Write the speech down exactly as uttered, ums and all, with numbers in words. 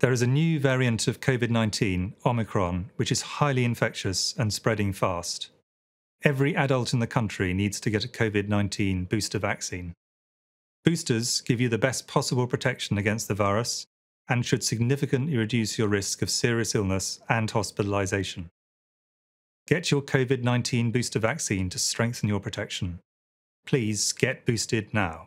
There is a new variant of COVID nineteen, Omicron, which is highly infectious and spreading fast. Every adult in the country needs to get a COVID nineteen booster vaccine. Boosters give you the best possible protection against the virus and should significantly reduce your risk of serious illness and hospitalisation. Get your COVID nineteen booster vaccine to strengthen your protection. Please get boosted now.